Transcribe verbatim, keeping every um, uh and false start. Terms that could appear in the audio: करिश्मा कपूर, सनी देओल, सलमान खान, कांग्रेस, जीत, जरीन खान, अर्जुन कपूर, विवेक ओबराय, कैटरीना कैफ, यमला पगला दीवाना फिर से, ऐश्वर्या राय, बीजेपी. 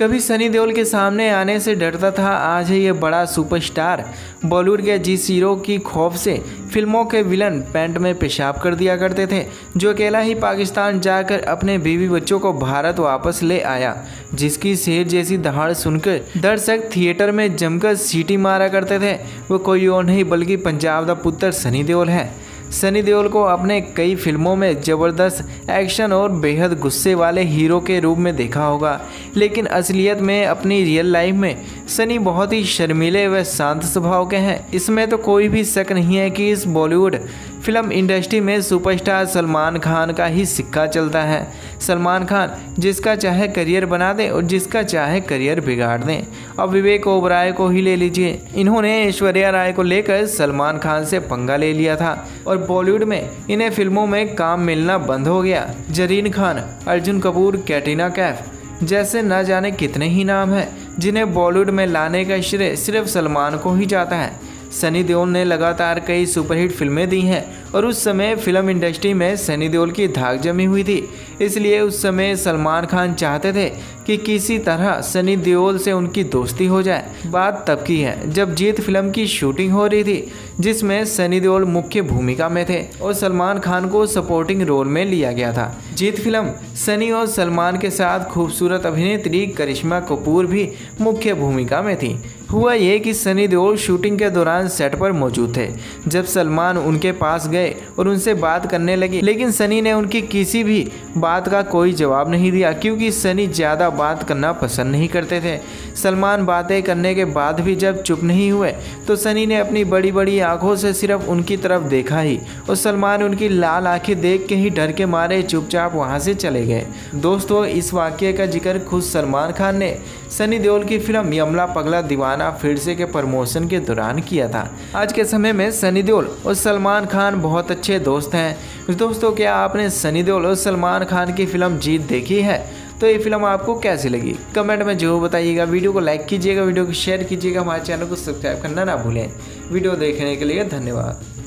कभी सनी देओल के सामने आने से डरता था, आज है ये बड़ा सुपरस्टार। बॉलीवुड के जी हीरो की खौफ से फिल्मों के विलन पैंट में पेशाब कर दिया करते थे, जो अकेला ही पाकिस्तान जाकर अपने बीवी बच्चों को भारत वापस ले आया, जिसकी शेर जैसी दहाड़ सुनकर दर्शक थिएटर में जमकर सीटी मारा करते थे। वो कोई और नहीं बल्कि पंजाब दा पुत्र सनी देओल है। सनी देओल को अपने कई फिल्मों में ज़बरदस्त एक्शन और बेहद गुस्से वाले हीरो के रूप में देखा होगा, लेकिन असलियत में अपनी रियल लाइफ में सनी बहुत ही शर्मीले व शांत स्वभाव के हैं। इसमें तो कोई भी शक नहीं है कि इस बॉलीवुड फिल्म इंडस्ट्री में सुपरस्टार सलमान खान का ही सिक्का चलता है। सलमान खान जिसका चाहे करियर बना दें और जिसका चाहे करियर बिगाड़ दें। अब विवेक ओबराय को ही ले लीजिए, इन्होंने ऐश्वर्या राय को लेकर सलमान खान से पंगा ले लिया था और बॉलीवुड में इन्हें फिल्मों में काम मिलना बंद हो गया। जरीन खान, अर्जुन कपूर, कैटरीना कैफ जैसे न जाने कितने ही नाम हैं जिन्हें बॉलीवुड में लाने का श्रेय सिर्फ सलमान को ही जाता है। सनी देओल ने लगातार कई सुपरहिट फिल्में दी हैं और उस समय फिल्म इंडस्ट्री में सनी देओल की धाक जमी हुई थी, इसलिए उस समय सलमान खान चाहते थे कि किसी तरह सनी देओल से उनकी दोस्ती हो जाए। बात तब की है जब जीत फिल्म की शूटिंग हो रही थी, जिसमें सनी देओल मुख्य भूमिका में थे और सलमान खान को सपोर्टिंग रोल में लिया गया था। जीत फिल्म सनी और सलमान के साथ खूबसूरत अभिनेत्री करिश्मा कपूर भी मुख्य भूमिका में थी। हुआ ये कि सनी देओल शूटिंग के दौरान सेट पर मौजूद थे जब सलमान उनके पास गए और उनसे बात करने लगे, लेकिन सनी ने उनकी किसी भी बात का कोई जवाब नहीं दिया, क्योंकि सनी ज़्यादा बात करना पसंद नहीं करते थे। सलमान बातें करने के बाद भी जब चुप नहीं हुए तो सनी ने अपनी बड़ी बड़ी आंखों से सिर्फ उनकी तरफ देखा ही और सलमान उनकी लाल आंखें देख के ही डर के मारे चुपचाप वहाँ से चले गए। दोस्तों, इस वाक्य का जिक्र खुद सलमान खान ने सनी देओल की फिल्म यमला पगला दीवाना फिर से के प्रमोशन के दौरान किया था। आज के समय में सनी देओल और सलमान खान बहुत अच्छे दोस्त हैं। दोस्तों, क्या आपने सनी देओल और सलमान खान की फिल्म जीत देखी है? तो ये फिल्म आपको कैसी लगी कमेंट में जरूर बताइएगा। वीडियो को लाइक कीजिएगा, वीडियो को शेयर कीजिएगा, हमारे चैनल को सब्सक्राइब करना ना भूलें। वीडियो देखने के लिए धन्यवाद।